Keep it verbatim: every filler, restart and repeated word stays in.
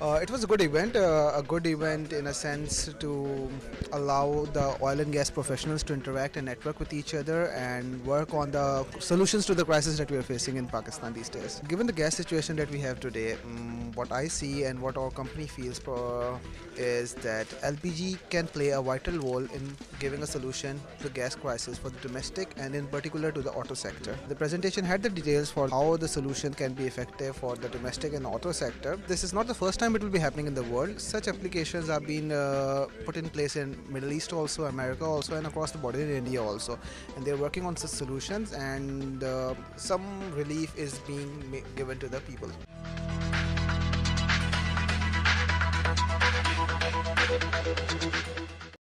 Uh, it was a good event, uh, a good event in a sense to allow the oil and gas professionals to interact and network with each other and work on the solutions to the crisis that we are facing in Pakistan these days. Given the gas situation that we have today, um, what I see and what our company feels for is that L P G can play a vital role in giving a solution to the gas crisis for the domestic and in particular to the auto sector. The presentation had the details for how the solution can be effective for the domestic and auto sector. This is not the first time it will be happening in the world. Such applications are being uh, put in place in Middle East also, America also, and across the border in India also. And they're working on such solutions, and uh, some relief is being given to the people.